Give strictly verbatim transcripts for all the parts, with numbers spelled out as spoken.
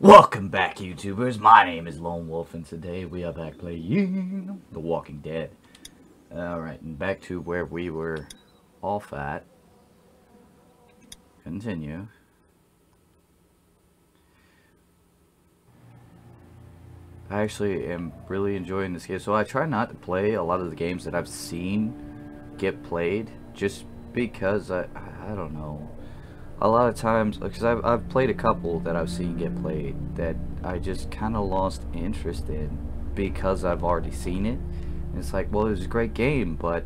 Welcome back, YouTubers. My name is Lone Wolf, and today we are back playing The Walking Dead. Alright, and back to where we were off at. Continue. I actually am really enjoying this game. So I try not to play a lot of the games that I've seen get played, just because I, I don't know. A lot of times, because I've, I've played a couple that I've seen get played that I just kind of lost interest in because I've already seen it. And it's like, well, it was a great game, but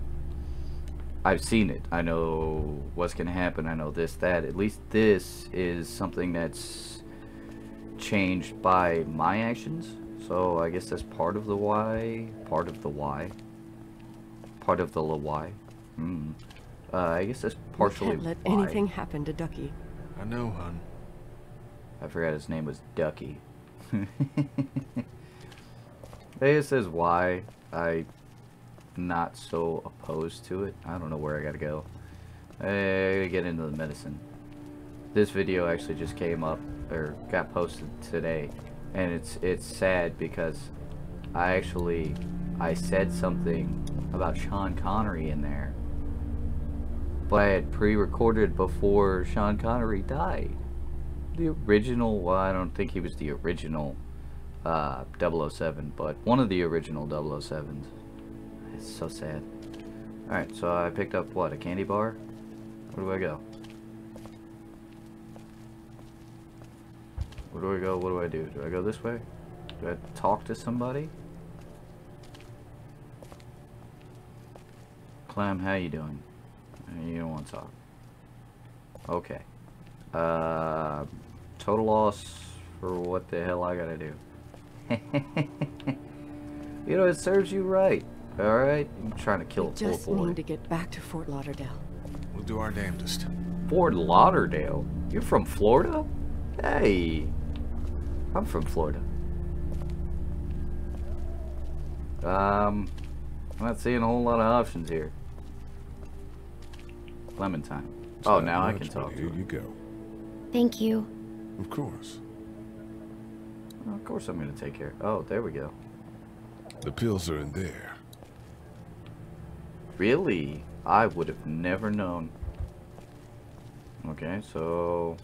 I've seen it. I know what's going to happen. I know this, that. At least this is something that's changed by my actions. So I guess that's part of the why. Part of the why. Part of the why. Hmm. Uh, I guess that's partially why. Can't let anything happen to Ducky. I know, hun. I forgot his name was Ducky. This is why I'm not so opposed to it. I don't know where I gotta go. I gotta get into the medicine. This video actually just came up, or got posted today, and it's it's sad because I actually I said something about Sean Connery in there. I had pre-recorded before Sean Connery died. The original, well, I don't think he was the original uh, double oh seven, but one of the original double oh sevens. It's so sad. Alright, so I picked up, what, a candy bar? Where do I go? Where do I go? What do I do? Do I go this way? Do I talk to somebody? Clem, how you doing? You don't want to talk. Okay. Uh, total loss for what the hell I gotta do. You know, it serves you right. Alright? I'm trying to kill a poor boy. Just need to get back to Fort Lauderdale. We'll do our damnedest. Fort Lauderdale? You're from Florida? Hey. I'm from Florida. Um, I'm not seeing a whole lot of options here. Clementine. Oh, now I can talk to you. Here you go. Thank you. Of course. Well, of course I'm going to take care. Oh, there we go. The pills are in there. Really? I would have never known. Okay, so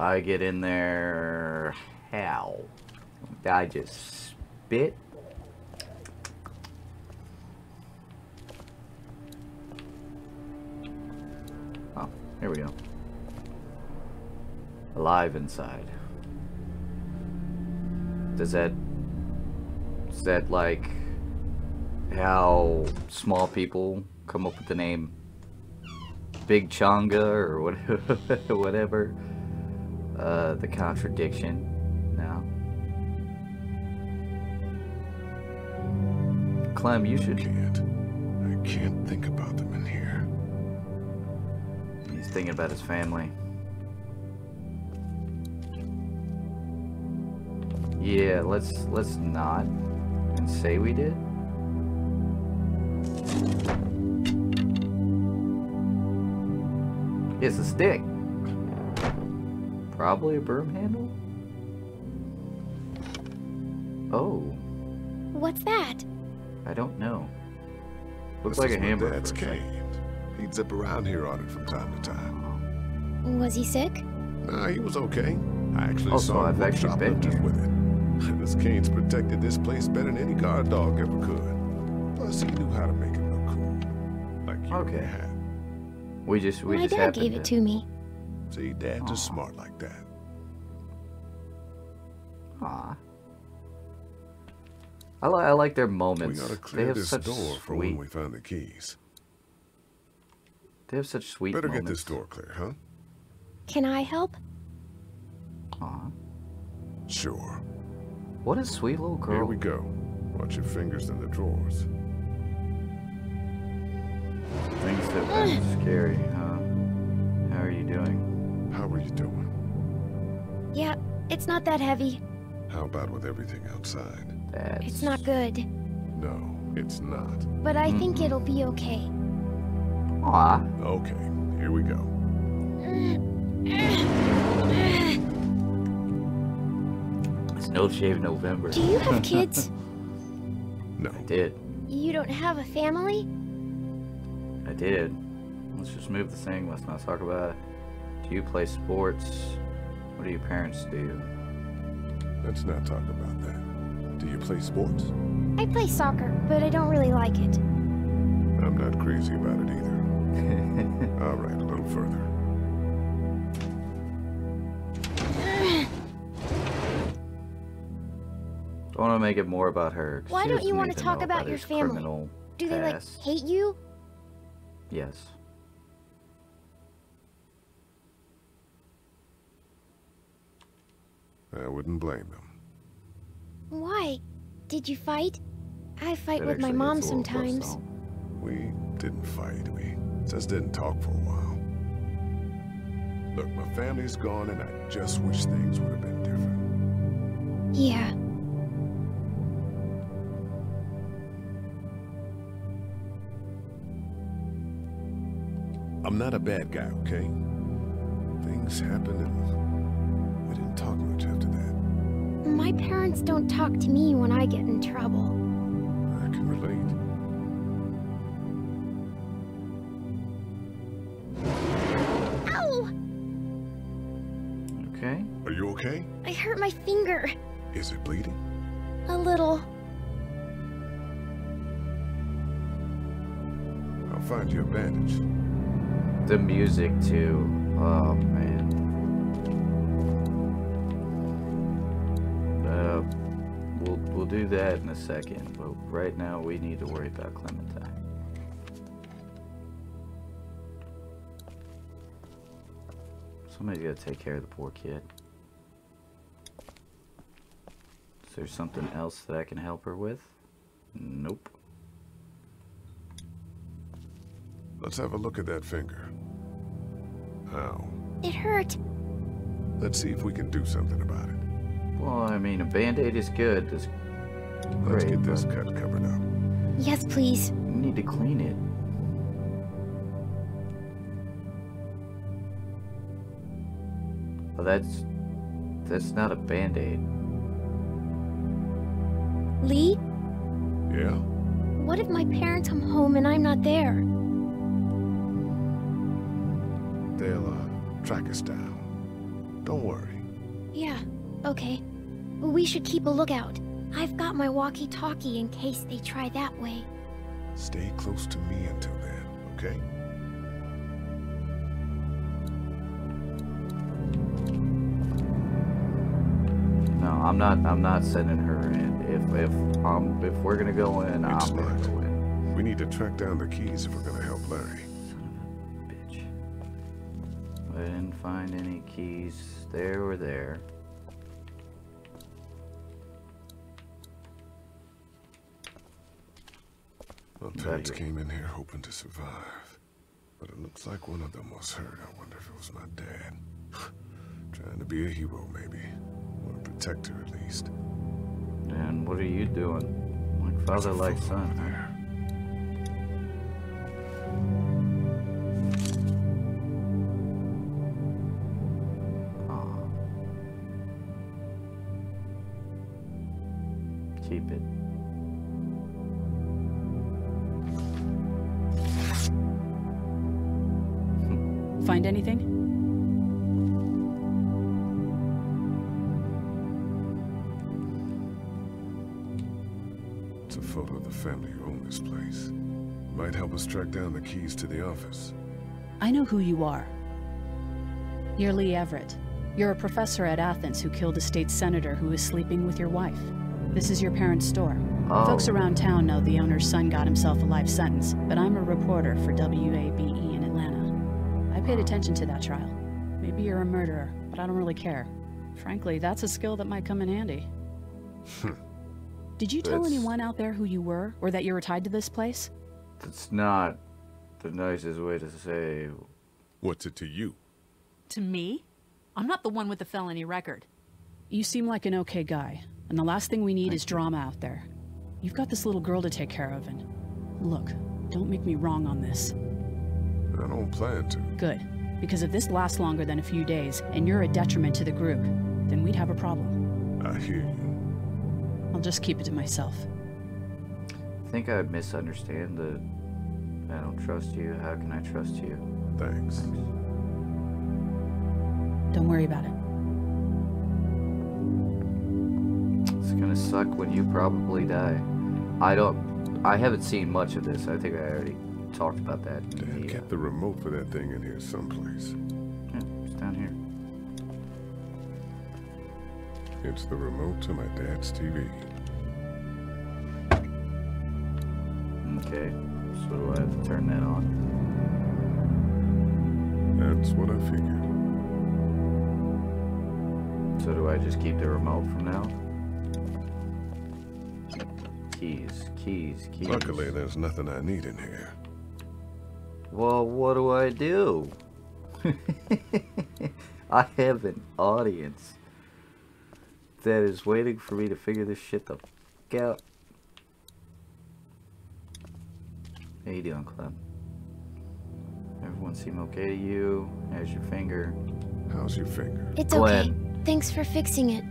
I get in there. How? I just spit. Here we go. Alive inside. Does that... Is that like... how small people come up with the name... Big Changa or whatever? Whatever. Uh, the contradiction. No. Clem, you should... I can't. I can't think about them in here. Thinking about his family. Yeah, let's let's not and say we did. It's a stick. Probably a broom handle. Oh. What's that? I don't know. Looks this like a hamburger. That's cake. He'd zip around here on it from time to time. Was he sick? Nah, he was okay. I actually also, saw him shoplifters with it. His canes protected this place better than any guard dog ever could. Plus, he knew how to make it look cool. Like you okay. had. We just, we My just dad gave it to me. See, Dad's just smart like that. Aw. I, li I like their moments. We gotta clear they have this such door for sweet. When we found the keys. They have such sweet Better moments. Get this door clear, huh? Can I help? Aw. Sure. What a sweet little girl. Here we go. Watch your fingers in the drawers. Things that were scary, huh? How are you doing? How are you doing? Yeah, it's not that heavy. How about with everything outside? That's... It's not good. No, it's not. But I mm-hmm. think it'll be okay. Aw. Okay, here we go. It's No Shave November. Do you have kids? No. I did. You don't have a family? I did. Let's just move the thing. Let's not talk about it. Do you play sports? What do your parents do? Let's not talk about that. Do you play sports? I play soccer, but I don't really like it. I'm not crazy about it either. All right, a little further. Don't want to make it more about her. Why don't you want to talk about your family? Do they, like, hate you? Yes. I wouldn't blame them. Why? Did you fight? I fight with my mom sometimes. We didn't fight. We just didn't talk for a while. Look, my family's gone and I just wish things would have been different. Yeah. I'm not a bad guy, okay? Things happened and we didn't talk much after that. My parents don't talk to me when I get in trouble. I can relate. Ow! Okay. Are you okay? I hurt my finger. Is it bleeding? A little. I'll find you a bandage. The music too. Oh man. Uh, we'll we'll do that in a second, but right now we need to worry about Clementine. Somebody's gotta take care of the poor kid. Is there something else that I can help her with? Nope. Let's have a look at that finger. How? It hurt. Let's see if we can do something about it. Well, I mean, a band-aid is good. That's great. Let's get this cut covered up. Yes, please. You need to clean it. Well, that's... that's not a band-aid. Lee? Yeah? What if my parents come home and I'm not there? They'll, uh, track us down. Don't worry. Yeah, okay. We should keep a lookout. I've got my walkie-talkie in case they try that way. Stay close to me until then, okay? No, I'm not, I'm not sending her in. If, if, um, if we're gonna go in, it's I'm not. gonna go in. We need to track down the keys if we're gonna help Larry. I didn't find any keys there or there. My parents came in here hoping to survive, but it looks like one of them was hurt. I wonder if it was my dad. Trying to be a hero, maybe, or a protector at least. And what are you doing? Like father, like son. Over there. Keep it. Find anything? It's a photo of the family who own this place. Might help us track down the keys to the office. I know who you are. You're Lee Everett. You're a professor at Athens who killed a state senator who was sleeping with your wife. This is your parents' store. Oh. Folks around town know the owner's son got himself a life sentence, but I'm a reporter for W A B E in Atlanta. I paid attention to that trial. Maybe you're a murderer, but I don't really care. Frankly, that's a skill that might come in handy. Did you tell that's... anyone out there who you were, or that you were tied to this place? That's not the nicest way to say... What's it to you? To me? I'm not the one with the felony record. You seem like an okay guy. And the last thing we need is drama out there. You've got this little girl to take care of, and look, don't make me wrong on this. I don't plan to. Good, because if this lasts longer than a few days, and you're a detriment to the group, then we'd have a problem. a human. I'll just keep it to myself. I think I misunderstand the I don't trust you. How can I trust you? Thanks. Thanks. Don't worry about it. It's gonna suck when you probably die. I don't... I haven't seen much of this. I think I already talked about that. Dad kept the remote for that thing in here someplace. Yeah, it's down here. It's the remote to my dad's T V. Okay, so I have to turn that on. That's what I figured. So do I just keep the remote from now? Keys, keys, keys. Luckily, there's nothing I need in here. Well, what do I do? I have an audience that is waiting for me to figure this shit the fuck out. How you doing, Clem? Everyone seem okay to you? How's your finger? How's your finger? It's Glenn. Okay. Thanks for fixing it.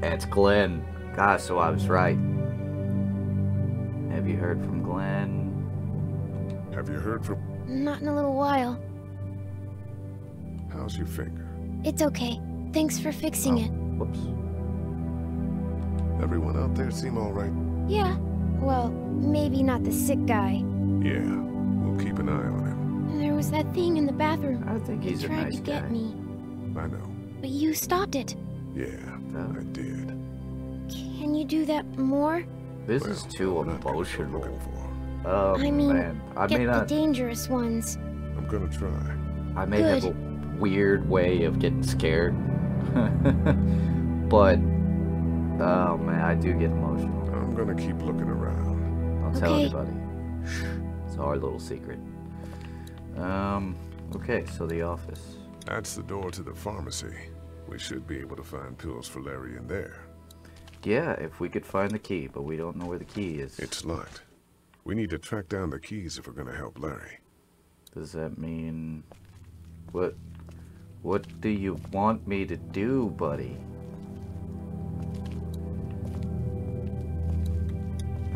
That's Glenn. God, so I was right. Have you heard from Glenn? Have you heard from... Not in a little while. How's your finger? It's okay. Thanks for fixing oh, it. Whoops. Everyone out there seem all right? Yeah. Well, maybe not the sick guy. Yeah. We'll keep an eye on him. And there was that thing in the bathroom. I think he's a nice guy. He tried to get me. I know. But you stopped it. Yeah, I did. Can you do that more? This well, is too emotional. Oh, I mean, man. I get may not... the dangerous ones. I'm gonna try. I may Good. have a weird way of getting scared. But... Oh man, I do get emotional. I'm gonna keep looking around. I'll tell okay. everybody. It's our little secret. Um, okay, so the office. That's the door to the pharmacy. We should be able to find pills for Larry in there. Yeah, if we could find the key, but we don't know where the key is. It's locked. We need to track down the keys if we're gonna help Larry. Does that mean... What... What do you want me to do, buddy?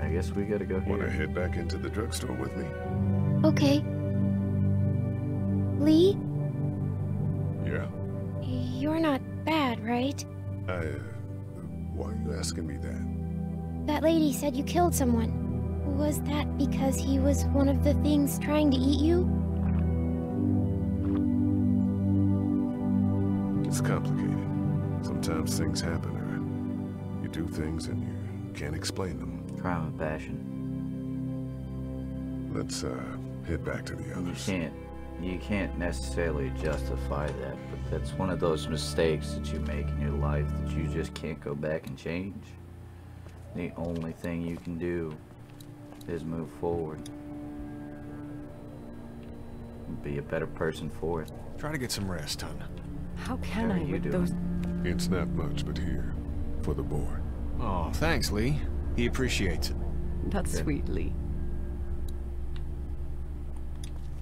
I guess we gotta go here. Wanna head back into the drugstore with me? Okay. Lee? Yeah? You're not bad, right? I, uh, why are you asking me that? That lady said you killed someone. Was that because he was one of the things trying to eat you? It's complicated. Sometimes things happen, or you do things and you can't explain them. Crime of passion. Let's uh, head back to the others. You can't, you can't necessarily justify that, but that's one of those mistakes that you make in your life that you just can't go back and change. The only thing you can do is move forward. Be a better person for it. Try to get some rest, hon. How can I with those? It's not much, but here, for the board. Oh, thanks, Lee. He appreciates it. That's okay. Sweet, Lee.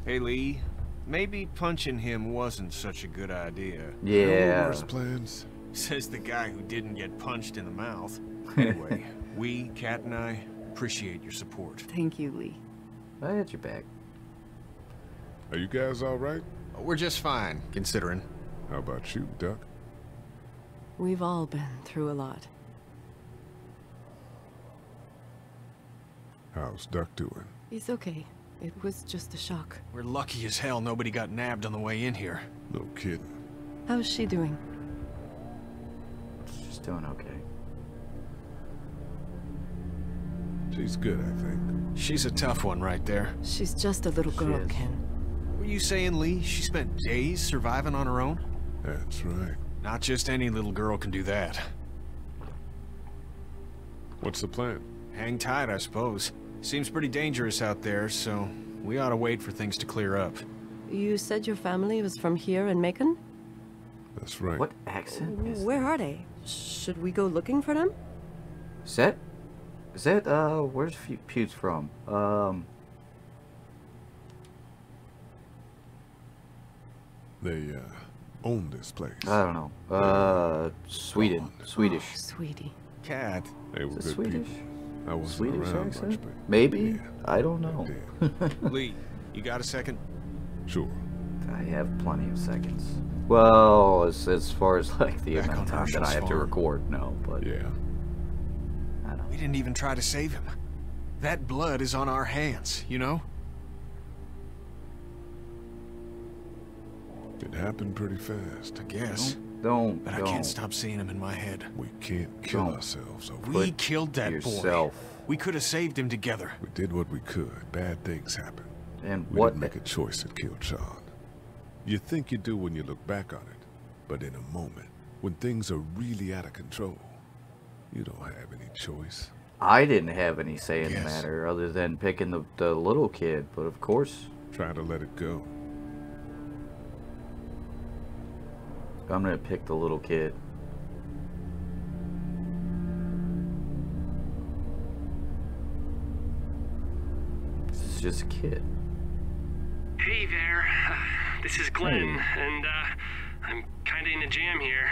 Hey, Lee. Maybe punching him wasn't such a good idea. Yeah. No worse plans. Says the guy who didn't get punched in the mouth. Anyway, we, Kat and I, appreciate your support. Thank you, Lee. I had your back. Are you guys all right? We're just fine, considering. How about you, Duck? We've all been through a lot. How's Duck doing? He's okay. It was just a shock. We're lucky as hell nobody got nabbed on the way in here. No kidding. How's she doing? She's doing okay. She's good, I think. She's a tough one right there. She's just a little girl, Ken. Were you saying, Lee, she spent days surviving on her own? That's right. Not just any little girl can do that. What's the plan? Hang tight, I suppose. Seems pretty dangerous out there, so we ought to wait for things to clear up. You said your family was from here in Macon? That's right. What accent is Where that? are they? Should we go looking for them? Is that... Is that, uh, where's Pewds from? Um... They, uh, own this place? I don't know. Uh, Sweden. Swedish. Oh, sweetie. Cat. They were good Swedish? people. I wasn't Swedish around accent? much, but maybe. Yeah. I don't know. Yeah. Lee, you got a second? Sure. I have plenty of seconds. Well, as, as far as like the Back amount of time that I have to record, no, but yeah. I don't. We didn't even try to save him. That blood is on our hands, you know? It happened pretty fast, I guess. Don't, don't But don't. I can't stop seeing him in my head. We can't kill don't. ourselves over We it. killed that yourself. boy. We could have saved him together. We did what we could. Bad things happened. And we what didn't make a choice that killed Sean. You think you do when you look back on it, but in a moment, when things are really out of control, you don't have any choice. I didn't have any say in yes. the matter other than picking the, the little kid, but of course... Try to let it go. I'm gonna pick the little kid. This is just a kid. Hey there. This is Glenn, hey. and uh, I'm kind of in a jam here.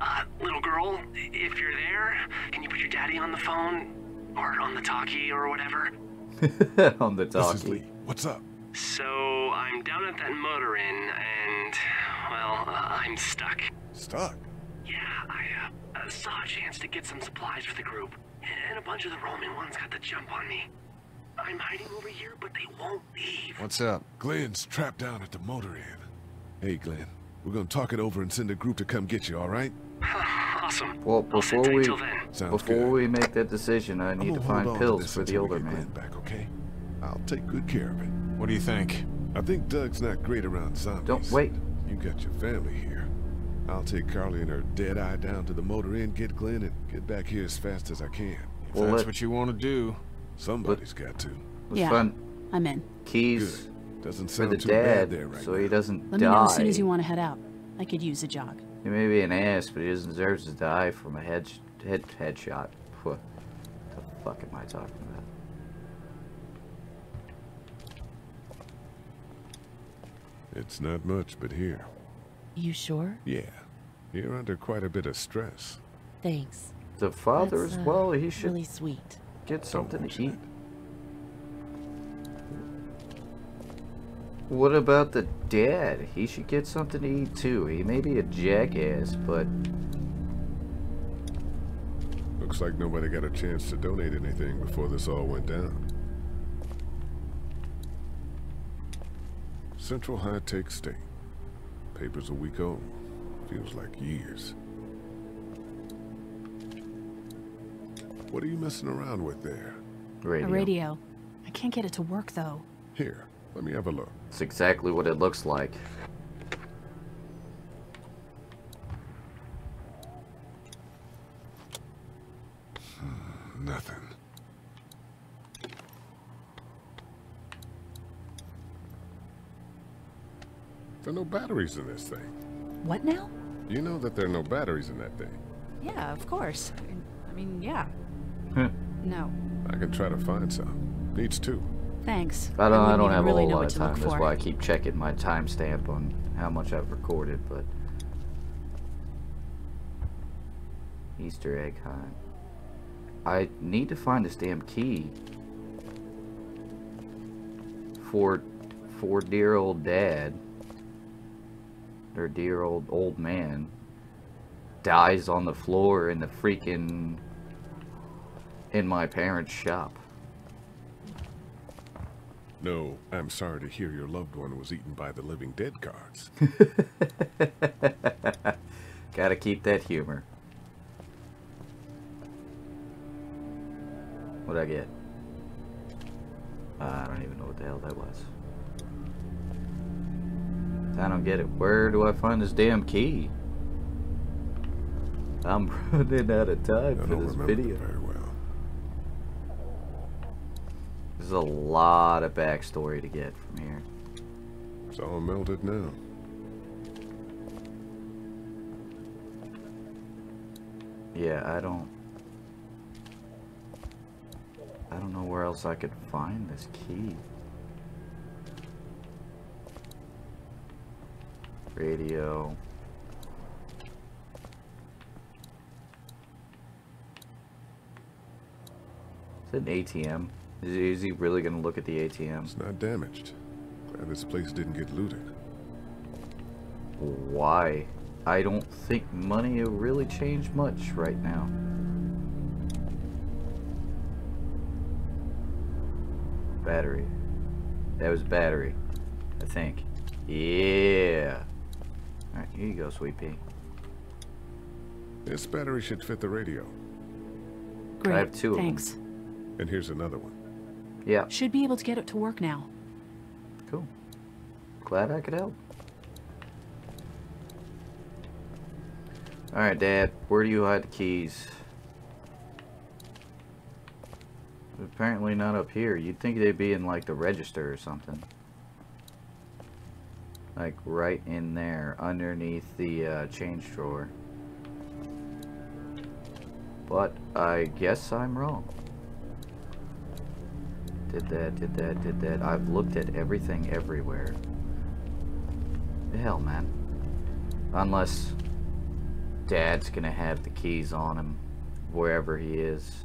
Uh, little girl, if you're there, can you put your daddy on the phone? Or on the talkie or whatever? On the talkie. This is Lee. What's up? So, I'm down at that motor inn, and, well, uh, I'm stuck. Stuck? Yeah, I uh, saw a chance to get some supplies for the group, and a bunch of the Roman ones got the jump on me. I'm hiding over here, but they won't leave. What's up? Glenn's trapped down at the motor inn. Hey, Glenn, we're gonna talk it over and send a group to come get you, all right? Awesome. Well, before we before good. we make that decision, I need to find pills to for the older man. Back, okay? I'll take good care of it. What do you think? I think Doug's not great around zombies. Don't wait. You got your family here. I'll take Carly and her dead eye down to the motor inn, get Glenn, and get back here as fast as I can. If well, that's let... what you want to do. Somebody's got to. Yeah, fun. I'm in. Keys Good. Doesn't sound for the too dad, bad there right so he doesn't now. Let die. Let me know as soon as you want to head out. I could use a jog. He may be an ass, but he doesn't deserve to die from a head head headshot. What the fuck am I talking about? It's not much, but here. You sure? Yeah. You're under quite a bit of stress. Thanks. The father That's, as well. He should. Really sweet. Get something to eat. What about the dad? He should get something to eat too. He may be a jackass, but... Looks like nobody got a chance to donate anything before this all went down. Central High Tech State. Paper's a week old. Feels like years. What are you messing around with there? Radio. A radio. I can't get it to work, though. Here, let me have a look. It's exactly what it looks like. Nothing. There are no batteries in this thing. What now? You know that there are no batteries in that thing. Yeah, of course. I mean, yeah. No. I can try to find some. Needs two. Thanks. I don't. I, I don't have really a whole lot of time. That's why I keep checking my timestamp on how much I've recorded. But Easter egg hunt. I need to find this damn key for for dear old dad or dear old old man dies on the floor in the freaking. In my parents' shop. No, I'm sorry to hear your loved one was eaten by the living dead cards. Gotta keep that humor. What'd I get? Uh, I don't even know what the hell that was. I don't get it. Where do I find this damn key? I'm running out of time I for this video. There's a lot of backstory to get from here. It's all melted now. Yeah, I don't... I don't know where else I could find this key. Radio. an A T M. Is, is he really going to look at the A T M? It's not damaged. Glad this place didn't get looted. Why? I don't think money will really change much right now. Battery. That was battery, I think. Yeah. Alright, here you go, sweet pea. This battery should fit the radio. Great, I have two thanks. Of them. And here's another one. Yeah. Should be able to get it to work now. Cool. Glad I could help. Alright, Dad, where do you hide the keys? Apparently not up here. You'd think they'd be in like the register or something. Like right in there underneath the uh, change drawer. But I guess I'm wrong. Did that, did that, did that. I've looked at everything everywhere. The hell, man. Unless Dad's gonna have the keys on him wherever he is.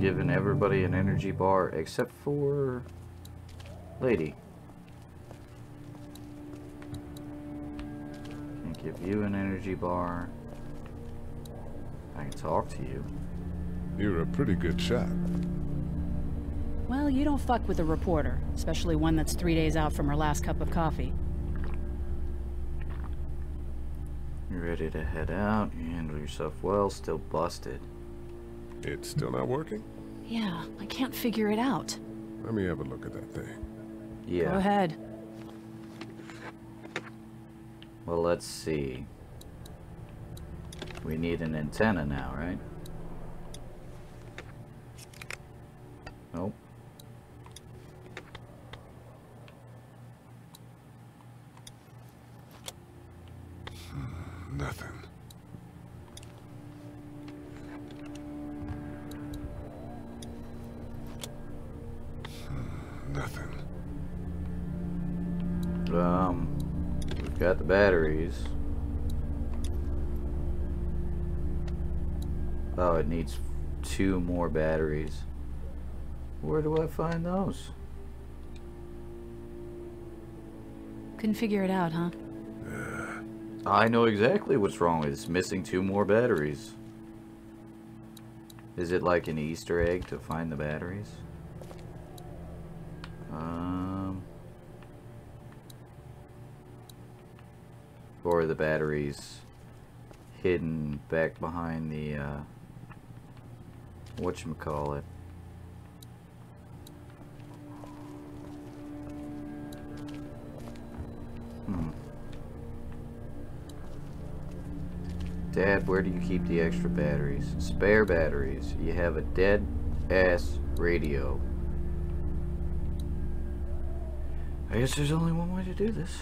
Given everybody an energy bar except for Lady. Can't give you an energy bar. I can talk to you. You're a pretty good shot. Well, you don't fuck with a reporter, especially one that's three days out from her last cup of coffee. You're ready to head out. You handle yourself well, still busted. It's still not working? Yeah, I can't figure it out. Let me have a look at that thing. Yeah. Go ahead. Well, let's see. We need an antenna now, right? Nope. Nothing. Um, we've got the batteries. Oh, it needs two more batteries. Where do I find those? Couldn't figure it out, huh? Uh, I know exactly what's wrong. It's missing two more batteries. Is it like an Easter egg to find the batteries? Um... Or the batteries hidden back behind the uh, whatchamacallit. Hmm. Dad, where do you keep the extra batteries? Spare batteries. You have a dead ass radio. I guess there's only one way to do this.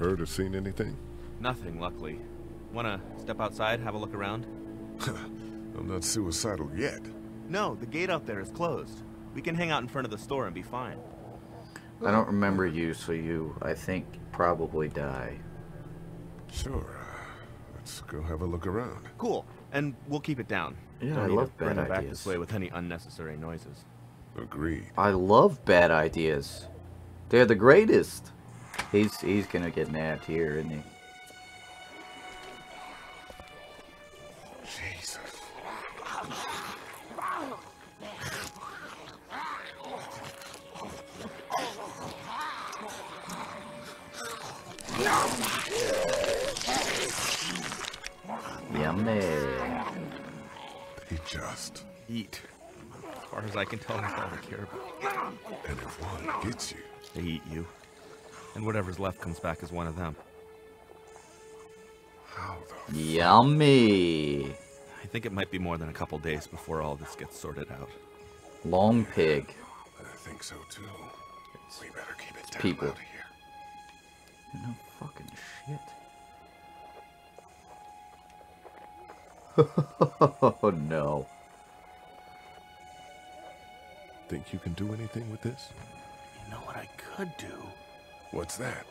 Heard or seen anything? Nothing, luckily. Wanna step outside, have a look around? I'm not suicidal yet. No, the gate out there is closed. We can hang out in front of the store and be fine. I don't remember you, so you, I think, probably die. Sure. Let's go have a look around. Cool. And we'll keep it down. Yeah, I love bad ideas. Back this way with any unnecessary noises. Agreed. I love bad ideas. They're the greatest. He's, he's gonna get nabbed here, isn't he? Jesus. Yummy. They just eat. As far as I can tell, that's all they care about. And if one gets you, they eat you. And whatever's left comes back as one of them. How the yummy! I think it might be more than a couple days before all this gets sorted out. Long pig. Yeah, I think so too. It's we better keep it down people. Out of here. No fucking shit. Oh, no. Think you can do anything with this? You know what I could do? What's that?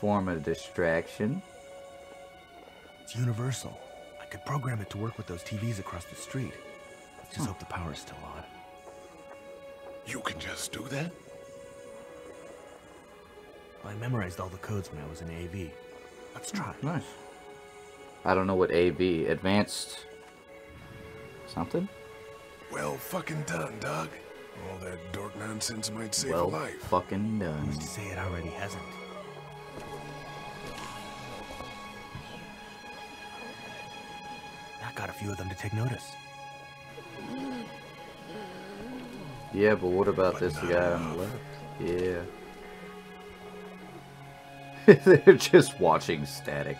Form a distraction. It's universal. I could program it to work with those T Vs across the street. Let's just huh. hope the power's still on. You can just do that? Well, I memorized all the codes when I was in A V. Let's try. Nice. I don't know what A V, advanced something? Well fucking done, Doug. All that dork nonsense might save well a life. Well fucking done. Who's to say it already hasn't? I got a few of them to take notice. Yeah, but what about but this guy on the left? Yeah. They're just watching static.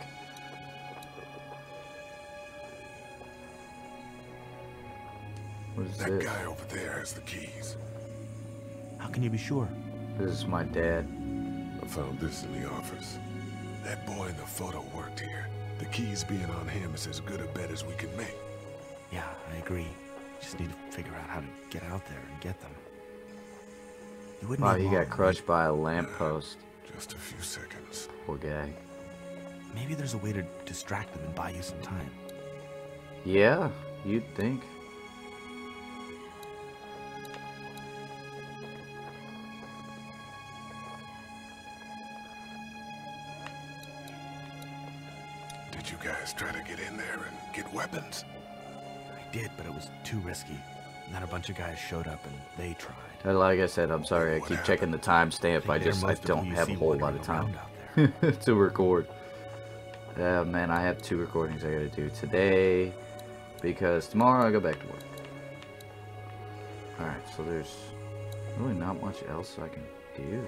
What is that this? Guy over there has the keys. How can you be sure? This is my dad. I found this in the office. That boy in the photo worked here. The keys being on him is as good a bet as we can make. Yeah, I agree. Just need to figure out how to get out there and get them. You wouldn't oh, he got right? crushed by a lamppost. Uh, Just a few seconds. Poor guy. Maybe there's a way to distract them and buy you some time. Yeah, you'd think. Did you guys try to get in there and get weapons? I did, but it was too risky. And then a bunch of guys showed up and they tried. Like I said, I'm sorry. I keep Whatever. checking the timestamp. I, I just I don't have a whole lot of time to record. Uh, man, I have two recordings I gotta do today because tomorrow I go back to work. All right, so there's really not much else I can do.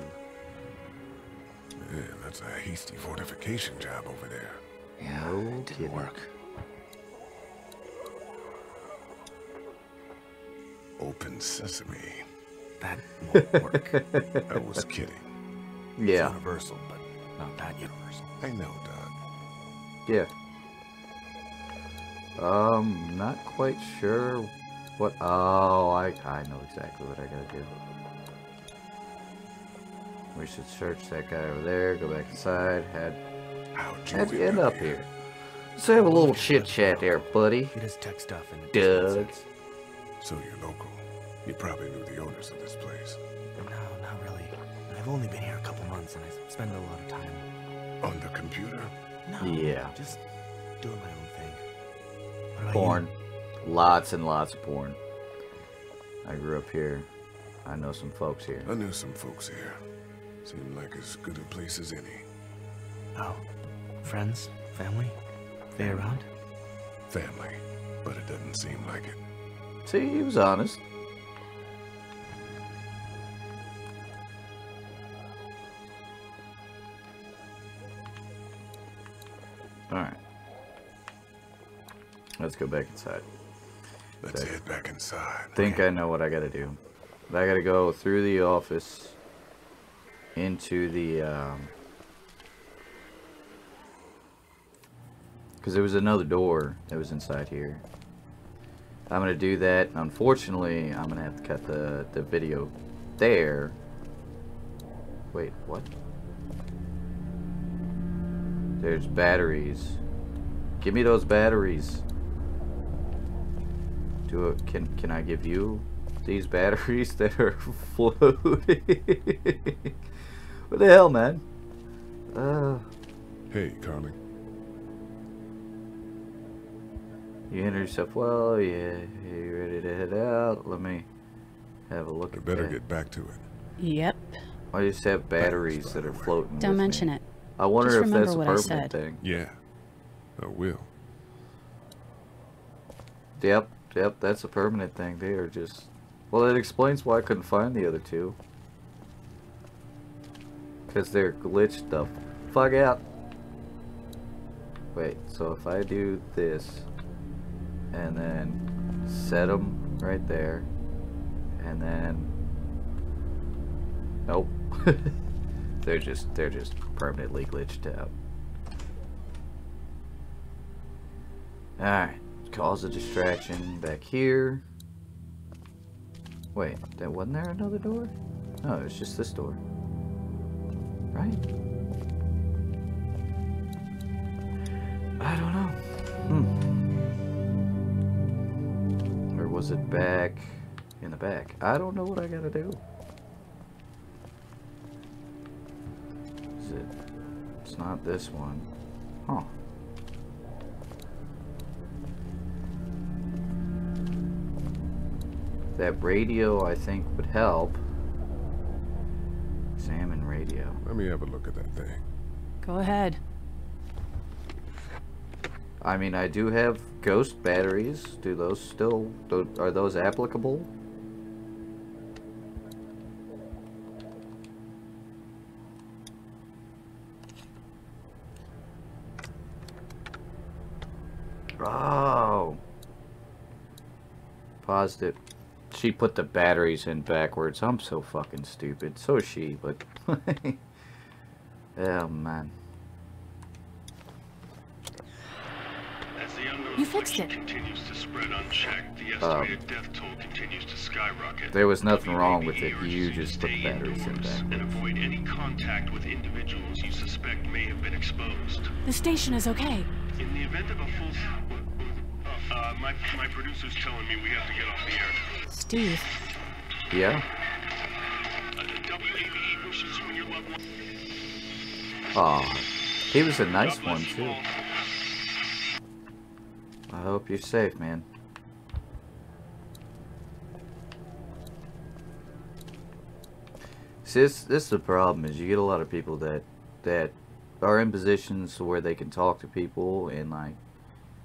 Yeah, that's a hasty fortification job over there. Yeah, no it didn't work. Open sesame. That won't work. I was kidding. Yeah. It's universal, but not that universal. I know, Doug. Yeah. Um, not quite sure what. Oh, I I know exactly what I gotta do. We should search that guy over there. Go back inside. Had how'd you, how'd you end up here? here? Let's have a little chit chat there, buddy. It is tech stuff and Doug. So you're local. You probably knew the owners of this place. No, not really. I've only been here a couple months and I spend a lot of time. On the computer? No. Yeah. Just doing my own thing. What about porn. You? Lots and lots of porn. I grew up here. I know some folks here. I knew some folks here. Seemed like as good a place as any. Oh. Friends? Family? They around? Family. But it doesn't seem like it. See, he was honest. Alright. Let's go back inside. Let's head back inside. I think I know what I gotta do. I gotta go through the office into the, um... because there was another door that was inside here. I'm gonna do that. Unfortunately, I'm gonna have to cut the, the video there. Wait, what? There's batteries. Give me those batteries. Do it. Can can I give you these batteries that are floating? What the hell, man? Uh. Hey, Carly. You handle yourself well, yeah. You ready to head out? Let me have a look. You at better that. get back to it. Yep. I just have batteries that are floating. Don't mention me. it. I wonder just if that's a permanent thing. Yeah, I will. Yep, yep, that's a permanent thing. They are just. Well, it explains why I couldn't find the other two. Because they're glitched the fuck out. Wait, so if I do this. And then set them right there. And then nope. they're just they're just permanently glitched out. Alright, cause a distraction back here. Wait, that wasn't there another door? No, it was just this door. Right? I don't know. Hmm. Or was it back in the back? I don't know what I gotta do. Is it? It's not this one. Huh. That radio, I think, would help. Examine radio. Let me have a look at that thing. Go ahead. I mean, I do have ghost batteries. Do those still... Do, are those applicable? Oh! Paused it. She put the batteries in backwards. I'm so fucking stupid. So is she, but... Oh, man. As the unknown you fixed it. Continues to spread unchecked, the estimated um, death toll continues to skyrocket. There was nothing wrong with it. You just put the batteries in backwards. And avoid any contact with individuals you suspect may have been exposed. The station is okay. In the event of a full... Uh, my, my producer's telling me we have to get off the air. Steve. Yeah? Uh, W A B E wishes you and your loved ones. Aw. He was a nice one, too. All. I hope you're safe, man. See, this, this is the problem, is you get a lot of people that, that are in positions where they can talk to people and, like,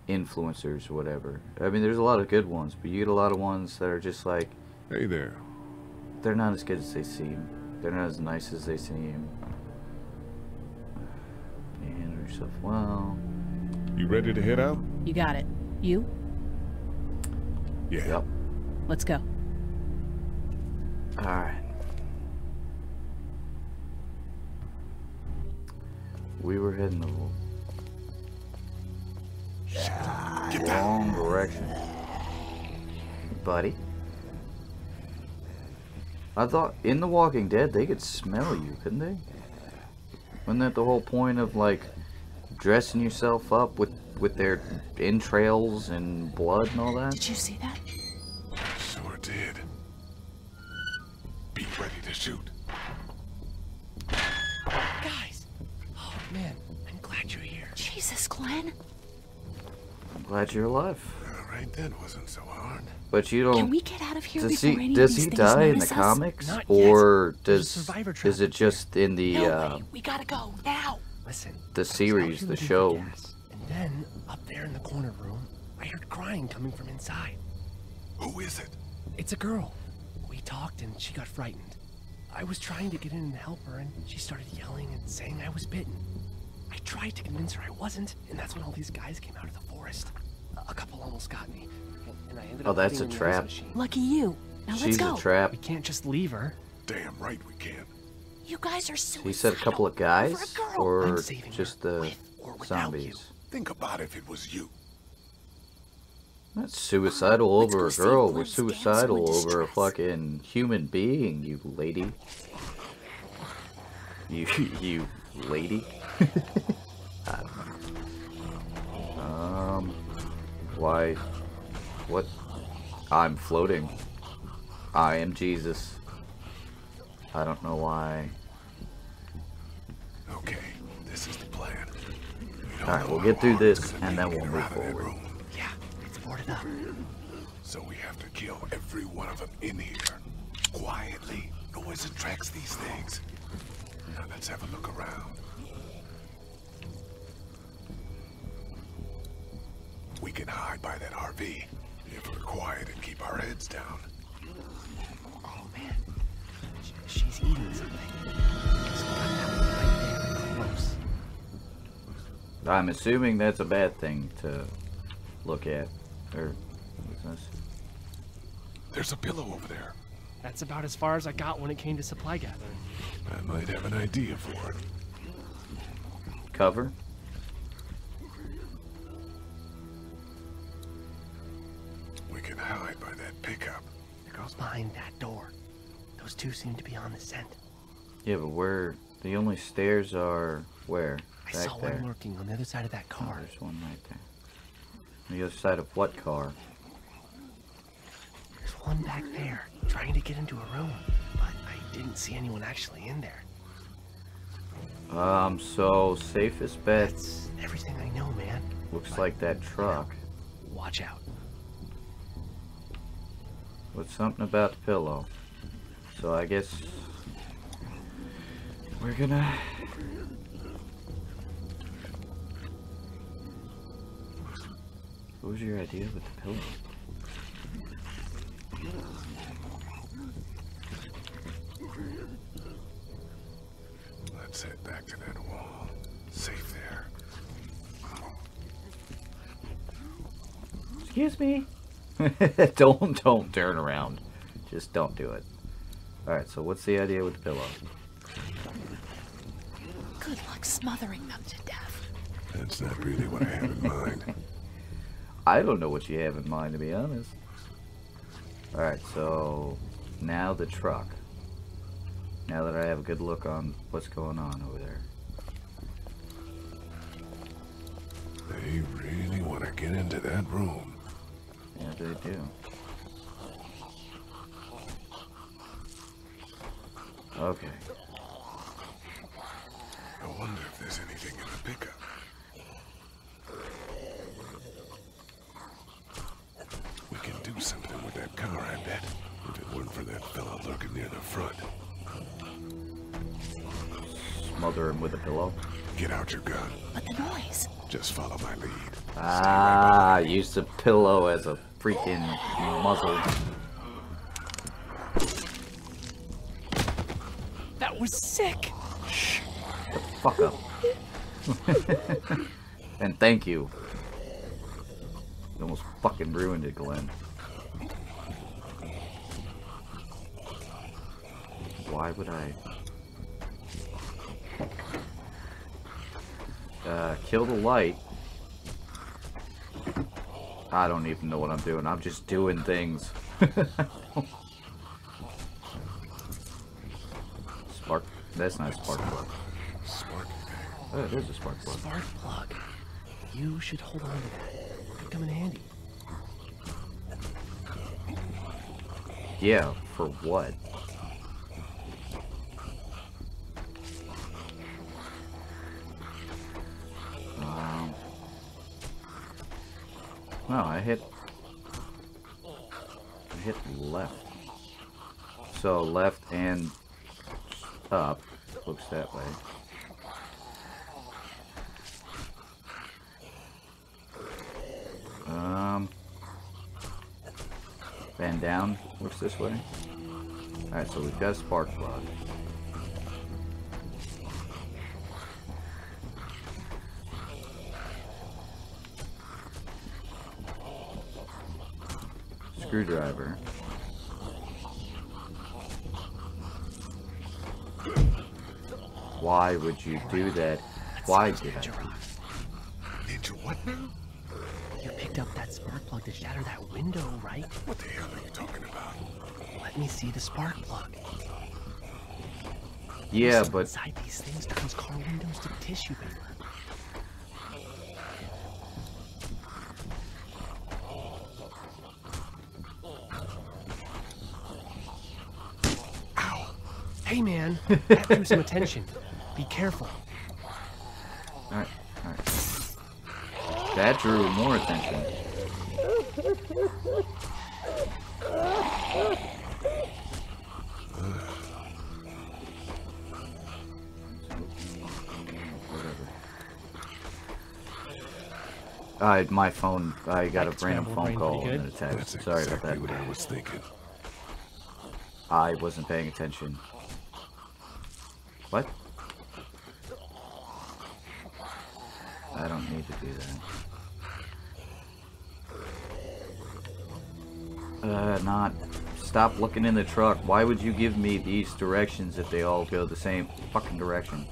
influencers or whatever. I mean, there's a lot of good ones, but you get a lot of ones that are just like, hey there. They're not as good as they seem. They're not as nice as they seem. And yourself well. You ready to head out? You got it. You? Yeah. Yep. Let's go. Alright. We were heading the Get wrong that. Direction. Buddy. I thought in The Walking Dead they could smell you, couldn't they? Wasn't that the whole point of like dressing yourself up with, with their entrails and blood and all that? Did you see that? Sure did. Be ready to shoot. Guys! Oh man, I'm glad you're here. Jesus, Glenn. Glad you're alive. All right, that wasn't so hard. But you don't. Can we get out of here does he, does he die in the us? Comics, Not or yet. does is it just in the? No uh, we gotta go now. Listen. The series, the show. The gas, and then up there in the corner room, I heard crying coming from inside. Who is it? It's a girl. We talked and she got frightened. I was trying to get in and help her, and she started yelling and saying I was bitten. I tried to convince her I wasn't, and that's when all these guys came out of the forest. A couple almost got me, and I ended up. Oh, that's a trap. Lucky you. Now let's go. She's a trap. We can't just leave her. Damn right we can. You guys are suicidal. He said a couple of guys, or just the zombies. Think about if it was you. Not suicidal over a girl. We're suicidal over a fucking human being, you lady. You, you lady. I don't know. Um, why? What? I'm floating. I am Jesus. I don't know why. Okay, this is the plan. Alright, we'll get through this and then we'll move forward. Yeah, it's boarded up. So we have to kill every one of them in here. Quietly. Noise attracts these things. Now let's have a look around. We can hide by that R V if we're quiet and keep our heads down. Oh man, she, she's eating something. Close. I'm assuming that's a bad thing to look at. Or there's a pillow over there. That's about as far as I got when it came to supply gathering. I might have an idea for it. Cover. We can hide by that pickup. The girl's behind that door. Those two seem to be on the scent. Yeah, but where? The only stairs are where? Back I saw there. One lurking on the other side of that car. Oh, there's one right there. On the other side of what car? There's one back there, trying to get into a room, but I didn't see anyone actually in there. Um, so safest bet. That's everything I know, man. Looks but, like that truck. You know, watch out. With something about the pillow. So I guess we're gonna. What was your idea with the pillow? Let's head back to that wall. Safe there. Excuse me. don't don't turn around. Just don't do it. Alright, so what's the idea with the pillow? Good luck smothering them to death. That's not really what I have in mind. I don't know what you have in mind, to be honest. Alright, so now the truck. Now that I have a good look on what's going on over there. They really want to get into that room. Yeah, they do. Okay. I wonder if there's anything in the pickup. We can do something with that car, I bet. If it weren't for that fella lurking near the front. Smother him with a pillow. Get out your gun. But the noise. Just follow my lead. Ah, right, use the pillow as a freaking muzzle. That was sick. Shh. The fuck up. And thank you. You almost fucking ruined it, Glenn. Why would I? Uh, kill the light. I don't even know what I'm doing. I'm just doing things. Spark. That's not a spark plug. Spark. Oh, it is a spark plug. Spark plug. You should hold on to that. It could come in handy. Yeah, for what? No, I hit, I hit left. So left and up looks that way. Um, and down looks this way. All right, so we've got a spark plug. Screwdriver. Why would you do that? Why did I? Did you what now? You picked up that spark plug to shatter that window, right? What the hell are you talking about? Let me see the spark plug. Yeah, but inside these things turns car windows to tissue paper. Hey man, that drew some attention. Be careful. Alright, alright. That drew more attention. I, my phone, I got a random phone call and a text. Sorry about that. That's exactly what I was thinking. I wasn't paying attention. What? I don't need to do that. Uh, not. Stop looking in the truck. Why would you give me these directions if they all go the same fucking direction?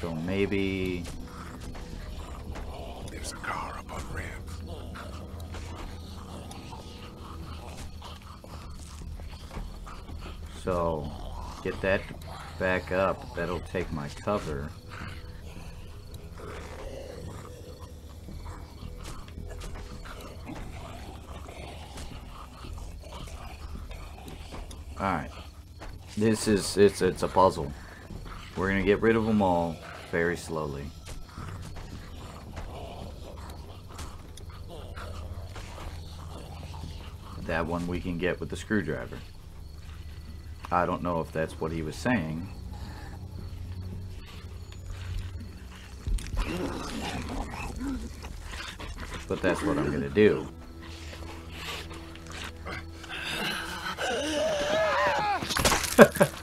So maybe There's a car up on ramp. So, get that back up. That'll take my cover. Alright. This is, it's, it's a puzzle. We're gonna get rid of them all very slowly. That one we can get with the screwdriver. I don't know if that's what he was saying. But that's what I'm gonna do.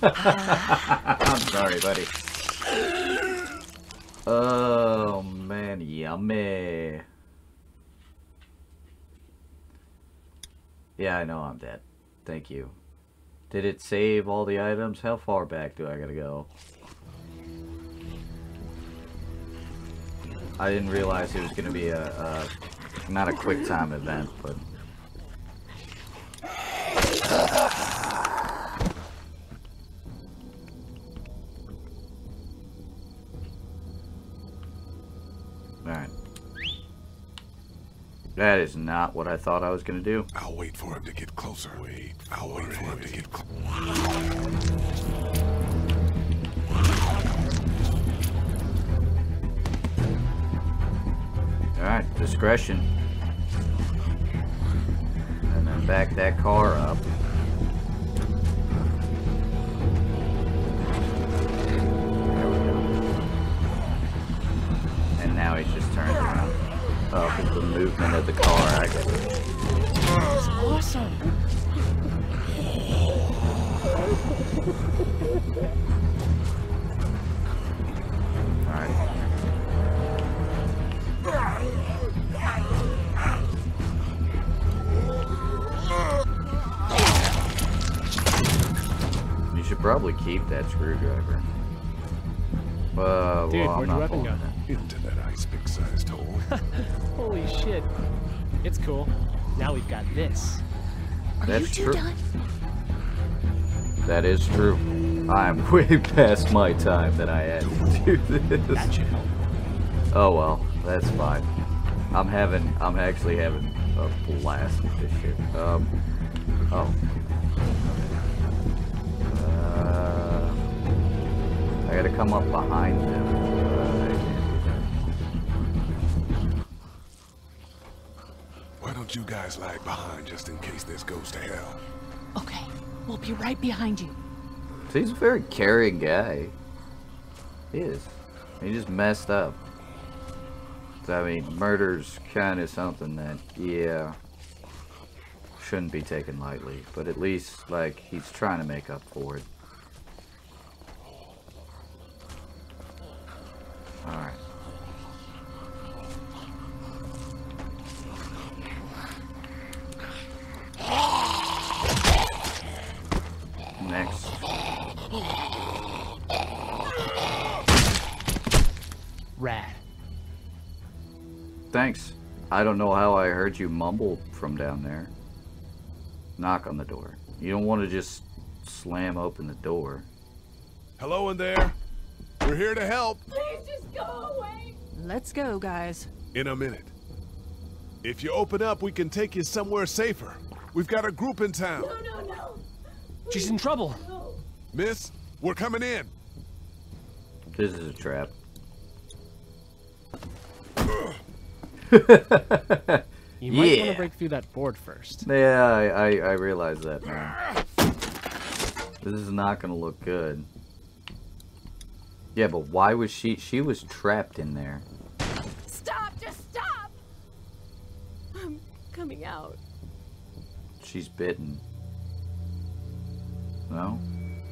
I'm sorry, buddy. Oh, man, yummy. Yeah, I know I'm dead. Thank you. Did it save all the items? How far back do I gotta go? I didn't realize it was gonna be a, a not a quick time event, but alright. That is not what I thought I was gonna do. I'll wait for him to get closer. Wait, I'll wait, wait for him wait. to get closer. Alright, discretion. And then back that car up. There we go. And now he's just turned around. Oh, with the movement of the car, I got it. That's awesome. Alright. You should probably keep that screwdriver. Uh, Dude, well, where'd your weapon go? Into that ice big-sized hole. Holy shit! It's cool. Now we've got this. Are That's true. Done? That is true. I'm way past my time that I had to do this. That should help. Oh well, that's fine. I'm having, I'm actually having a blast with this shit. Um, oh. Uh, I gotta come up behind them. You guys lag behind just in case this goes to hell. Okay, we'll be right behind you. He's a very caring guy. He is. He just messed up. I mean, murder's kind of something that, yeah, shouldn't be taken lightly. But at least, like, he's trying to make up for it. Alright. Next. Rad. Thanks. I don't know how I heard you mumble from down there. Knock on the door. You don't want to just slam open the door. Hello in there. We're here to help. Please just go away. Let's go, guys. In a minute. If you open up, we can take you somewhere safer. We've got a group in town. No, no, no. She's in trouble. Miss, we're coming in. This is a trap. You might yeah. want to break through that board first. Yeah, I, I, I realize that now. This is not going to look good. Yeah, but why was she... She was trapped in there. Stop! Just stop! I'm coming out. She's bitten. No?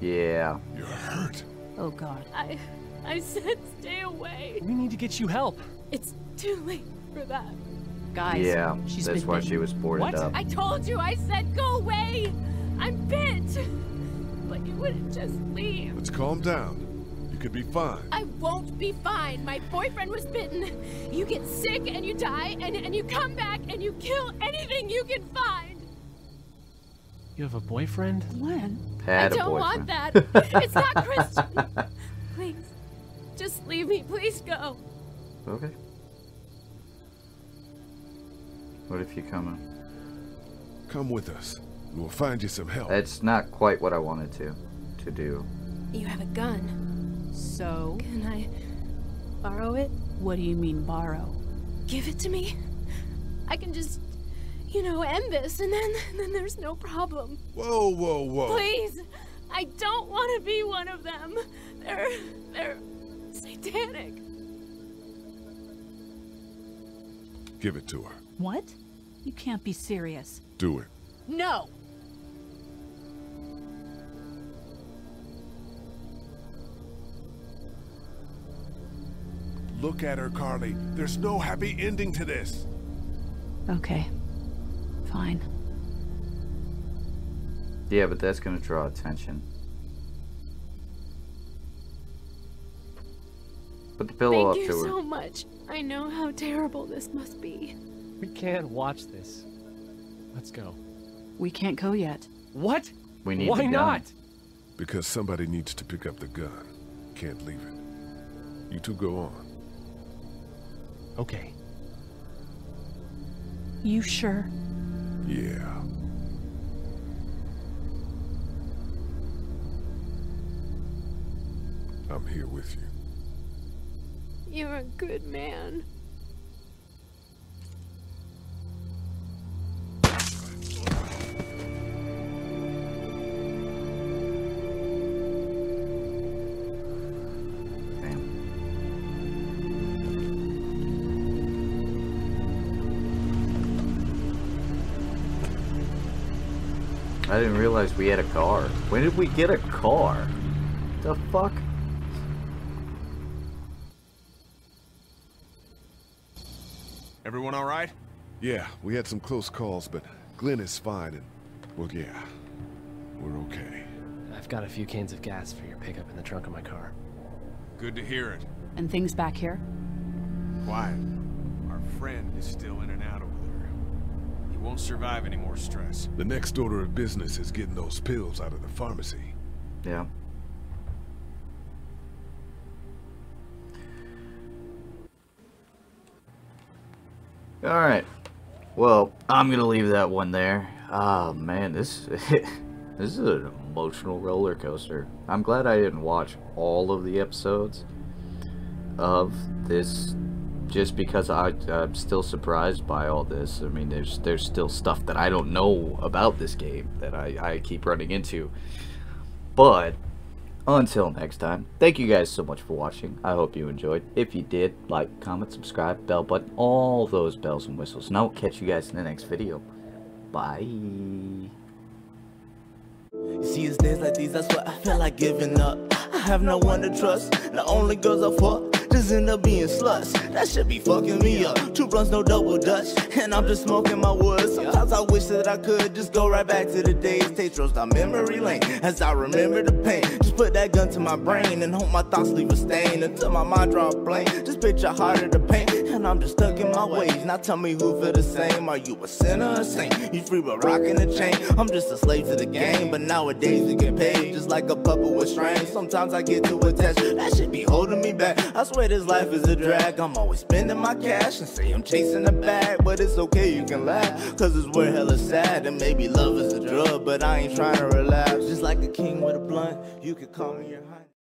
Yeah. You're hurt. Oh god. I I said stay away. We need to get you help. It's too late for that. Guys, yeah, she's that's been why bitten. She was boarded what? Up. I told you, I said go away! I'm bit! But you wouldn't just leave. Let's calm down. You could be fine. I won't be fine. My boyfriend was bitten. You get sick and you die, and, and you come back and you kill anything you can find. You have a boyfriend? Glenn? I don't boyfriend. want that. It's not Christian. Please. Just leave me. Please go. Okay. What if you come in? Come with us. We'll find you some help. It's not quite what I wanted to to do. You have a gun. So? Can I borrow it? What do you mean borrow? Give it to me. I can just, you know, end this and then and then there's no problem. Whoa, whoa, whoa. Please. I don't want to be one of them. They're they're satanic. Give it to her. What? You can't be serious. Do it. No. Look at her, Carly. There's no happy ending to this. Okay. Fine. Yeah, but that's gonna draw attention. Put the pillow up to her. Thank you so much. I know how terrible this must be. We can't watch this. Let's go. We can't go yet. What? We need Why not? Because somebody needs to pick up the gun. Can't leave it. You two go on. Okay. You sure? Yeah. I'm here with you. You're a good man. I didn't realize we had a car. When did we get a car? The fuck? Everyone all right? Yeah, we had some close calls, but Glenn is fine and, well, yeah, we're okay. I've got a few cans of gas for your pickup in the trunk of my car. Good to hear it. And things back here? Quiet. Our friend is still in and out over there. Won't survive any more stress. The next order of business is getting those pills out of the pharmacy. Yeah. All right. Well, I'm gonna leave that one there. Oh man, this this is an emotional roller coaster. I'm glad I didn't watch all of the episodes of this. Just because I, I'm still surprised by all this. I mean, there's there's still stuff that I don't know about this game that I, I keep running into. But until next time, thank you guys so much for watching. I hope you enjoyed. If you did, like, comment, subscribe, bell button, all those bells and whistles. And I'll catch you guys in the next video. Bye. See, it's days like these, that's what I feel like giving up. I have no one to trust. The only girls I fuck just end up being sluts. That should be fucking me up. Two blunts, no double dutch, and I'm just smoking my wood. Sometimes I wish that I could just go right back to the days. Taste rolls down memory lane as I remember the pain. Just put that gun to my brain and hope my thoughts leave a stain. Until my mind draw a blank, just picture harder to paint. And I'm just stuck in my ways. Now tell me who feel the same. Are you a sinner or saint? You free but rocking the chain. I'm just a slave to the game, but nowadays you get paid just like a puppet with strings. Sometimes I get too attached. That should be holding me back. I swear this life is a drag. I'm always spending my cash and say I'm chasing the bag. But it's okay, you can laugh, cause it's where hell is sad. And maybe love is a drug, but I ain't trying to relapse. Just like a king with a blunt, you could call me your high.